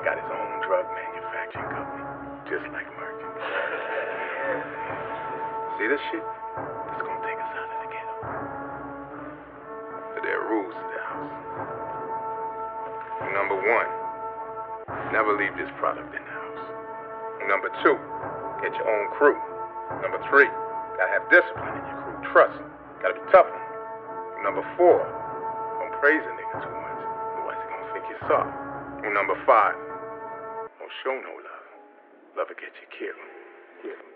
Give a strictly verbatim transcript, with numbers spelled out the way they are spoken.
They got his own drug manufacturing company, just like Merchant. See this shit? It's gonna take us out of the ghetto. But there are rules to the house. Number one, never leave this product in the house. Number two, get your own crew. Number three, gotta have discipline in your crew. Trust, gotta be tough on them. Number four, don't praise a nigga too much, otherwise he gonna think you're soft. Number five, don't show no love. Love will get you killed. Yeah.